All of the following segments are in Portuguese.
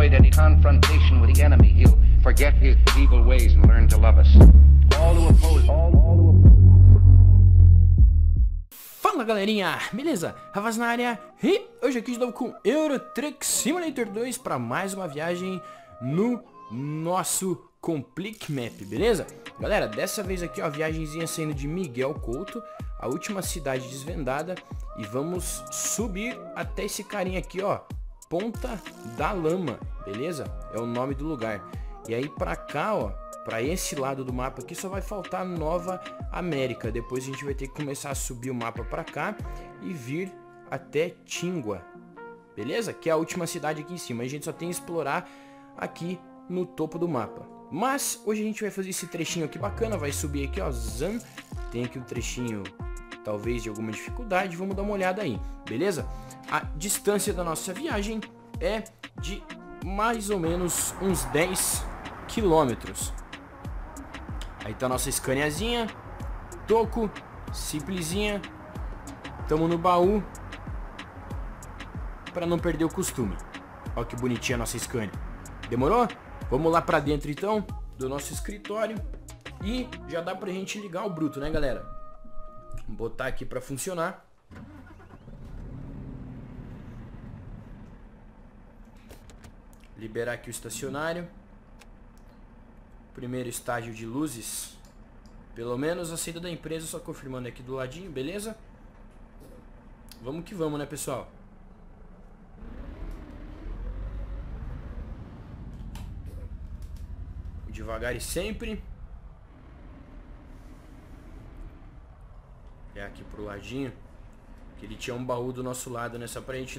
avoid any confrontation with the enemy. He'll forget his evil ways and learn to love us. All who oppose, all who oppose. Fala galerinha, beleza? Ravaz na área e hoje aqui estou com Euro Truck Simulator 2 para mais uma viagem no nosso Complic Map, beleza? Galera, dessa vez aqui ó, a viagemzinha saindo de Miguel Couto, a última cidade desvendada, e vamos subir até esse carinha aqui ó, Ponta da Lama, beleza? É o nome do lugar. E aí pra cá ó, pra esse lado do mapa aqui só vai faltar Nova América. Depois a gente vai ter que começar a subir o mapa pra cá e vir até Tíngua, beleza? Que é a última cidade aqui em cima. A gente só tem que explorar aqui no topo do mapa. Mas hoje a gente vai fazer esse trechinho aqui bacana. Vai subir aqui ó, Zan. Tem aqui um trechinho talvez de alguma dificuldade, vamos dar uma olhada aí, beleza? A distância da nossa viagem é de mais ou menos uns 10 quilômetros. Aí tá a nossa Scaniazinha, toco, simplesinha, tamo no baú, pra não perder o costume. Olha que bonitinha a nossa Scania. Demorou? Vamos lá pra dentro então, do nosso escritório, e já dá pra gente ligar o bruto, né galera? Vou botar aqui pra funcionar. Liberar aqui o estacionário. Primeiro estágio de luzes. Pelo menos a saída da empresa, só confirmando aqui do ladinho, beleza? Vamos que vamos, né, pessoal? Devagar e sempre. É aqui pro ladinho. Que ele tinha um baú do nosso lado, né? Só pra gente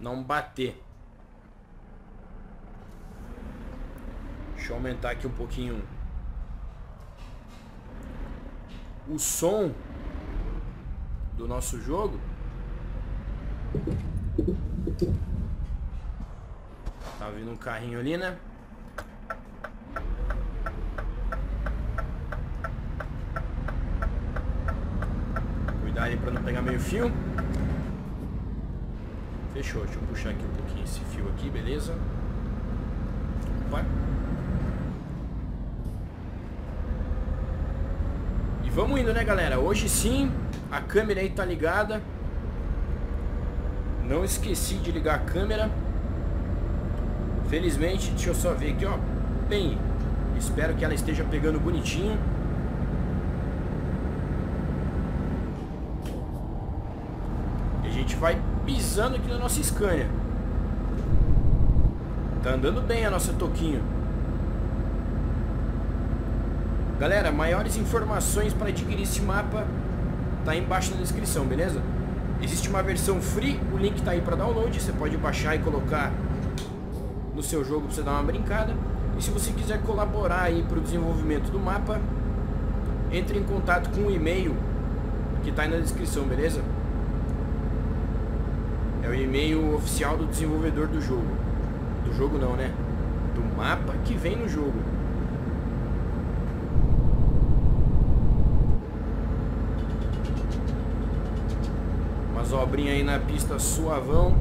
não bater. Deixa eu aumentar aqui um pouquinho o som do nosso jogo. Tá vindo um carrinho ali, né? Cuidado aí pra não pegar meio fio. Fechou, deixa eu puxar aqui um pouquinho esse fio aqui, beleza? Opa. Vamos indo, né galera? Hoje sim, a câmera aí tá ligada. Não esqueci de ligar a câmera. Felizmente, deixa eu só ver aqui, ó. Bem, espero que ela esteja pegando bonitinho. E a gente vai pisando aqui na nossa Scania. Tá andando bem a nossa toquinho. Galera, maiores informações para adquirir esse mapa tá aí embaixo na descrição, beleza? Existe uma versão free, o link tá aí para download, você pode baixar e colocar no seu jogo para você dar uma brincada. E se você quiser colaborar aí para o desenvolvimento do mapa, entre em contato com o e-mail que tá aí na descrição, beleza? É o e-mail oficial do desenvolvedor do jogo. Do jogo não, né? Do mapa que vem no jogo. Obrinha aí na pista suavão.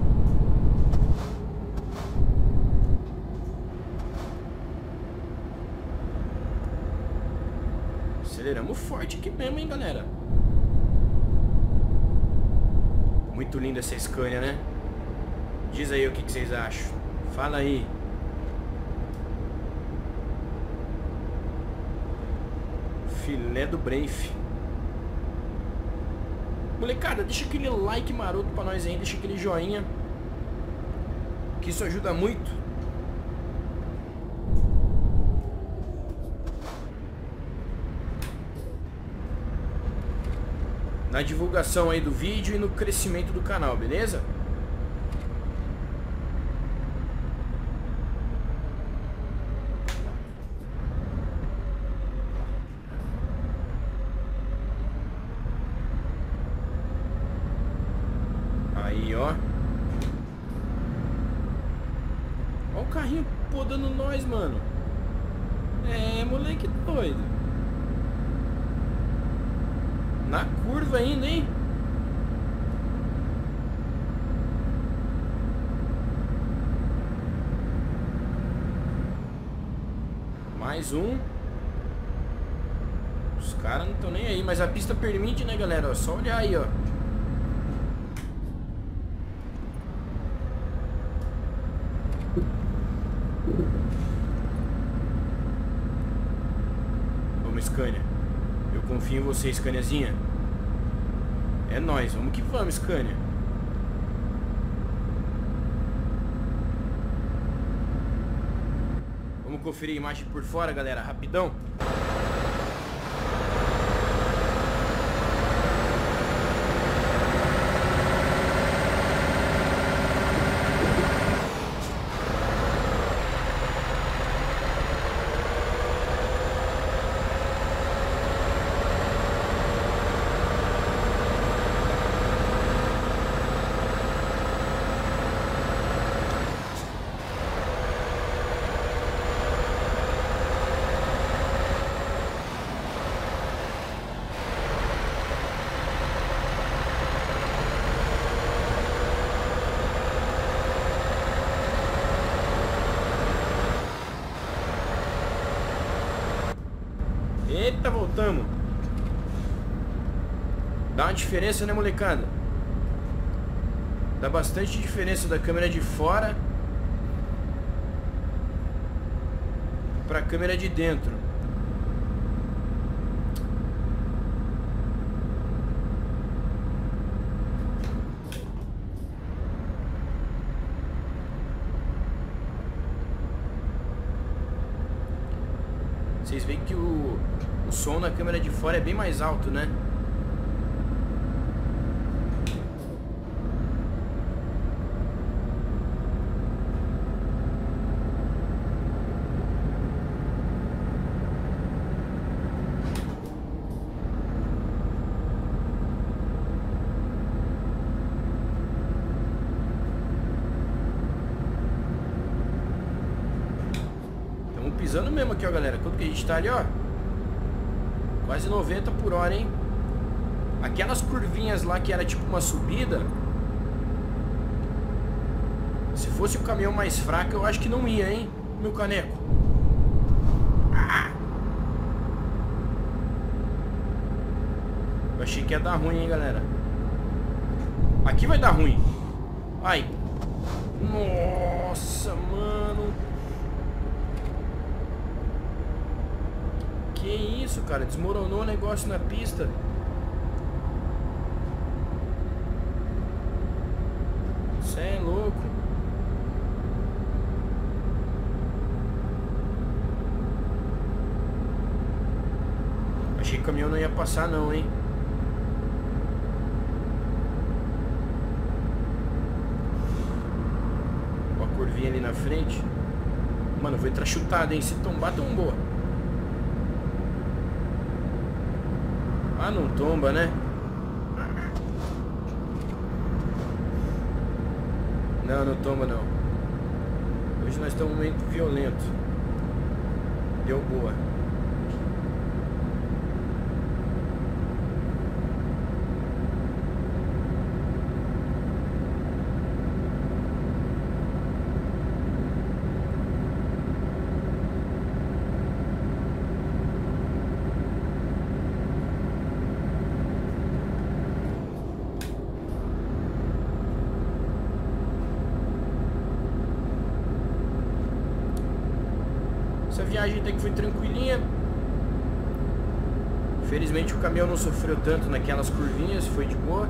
Aceleramos forte aqui mesmo, hein, galera? Muito linda essa Scania, né? Diz aí o que vocês acham. Fala aí. Filé do Brave. Molecada, deixa aquele like maroto pra nós aí, deixa aquele joinha, que isso ajuda muito. Na divulgação aí do vídeo e no crescimento do canal, beleza? Aí, ó. Ó o carrinho podando nós, mano. É, moleque doido. Na curva ainda, hein? Mais um. Os caras não estão nem aí, mas a pista permite, né, galera? Ó, só olhar aí, ó. Vamos, Scania. Eu confio em você, Scaniazinha. É nóis, vamos que vamos, Scania. Vamos conferir a imagem por fora, galera, rapidão. Eita, voltamos. Dá uma diferença, né, molecada? Dá bastante diferença da câmera de fora pra câmera de dentro. Vocês veem que o som da câmera de fora é bem mais alto, né? Estamos pisando mesmo aqui, ó, galera. Quanto que a gente tá ali, ó? Quase 90 por hora, hein? Aquelas curvinhas lá que era tipo uma subida, se fosse o caminhão mais fraco, eu acho que não ia, hein? Meu caneco. Ah! Eu achei que ia dar ruim, hein, galera? Aqui vai dar ruim. Ai. Nossa, mano. Que isso, cara? Desmoronou o negócio na pista. Você é louco. Achei que o caminhão não ia passar não, hein? Uma curvinha ali na frente. Mano, vou entrar chutado, hein? Se tombar, tombou. Ah, não tomba, né? Não, não tomba não. Hoje nós estamos meio violento. Deu boa. Essa viagem até que foi tranquilinha. Felizmente o caminhão não sofreu tanto naquelas curvinhas, foi de boa.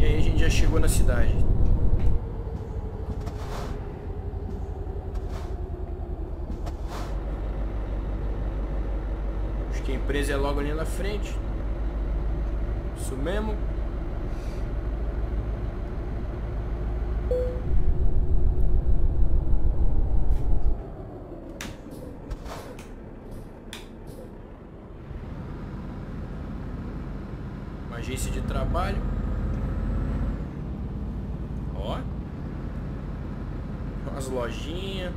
E aí a gente já chegou na cidade. A empresa é logo ali na frente. Isso mesmo. Uma agência de trabalho. Ó. Umas lojinhas.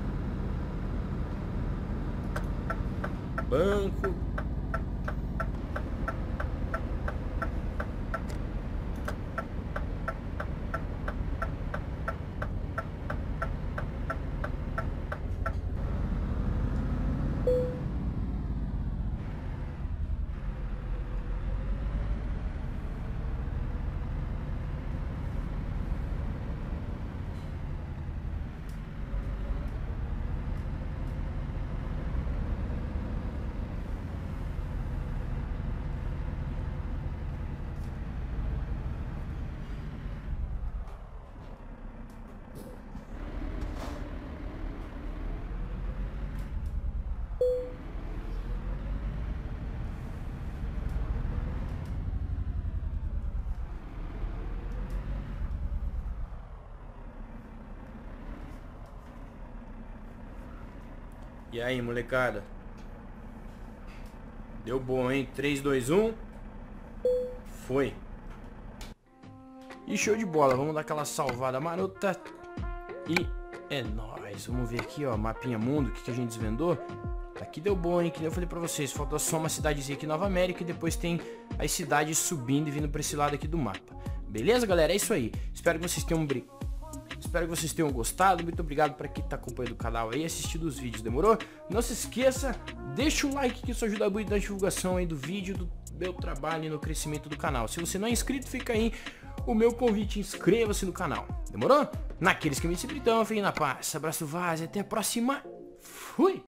banco. E aí, molecada? Deu bom, hein? 3, 2, 1. Foi. E show de bola. Vamos dar aquela salvada marota. E é nóis. Vamos ver aqui, ó. Mapinha mundo. O que a gente desvendou? Aqui deu bom, hein? Que nem eu falei pra vocês. Faltou só uma cidadezinha aqui, Nova América. E depois tem as cidades subindo e vindo pra esse lado aqui do mapa. Beleza, galera? É isso aí. Espero que vocês tenham brincado. Espero que vocês tenham gostado, muito obrigado para quem tá acompanhando o canal aí, assistindo os vídeos, demorou? Não se esqueça, deixa o like que isso ajuda muito na divulgação aí do vídeo, do meu trabalho e no crescimento do canal. Se você não é inscrito, fica aí o meu convite, inscreva-se no canal, demorou? Naqueles que me se britão, fiquem na paz, abraço, vaz, até a próxima, fui!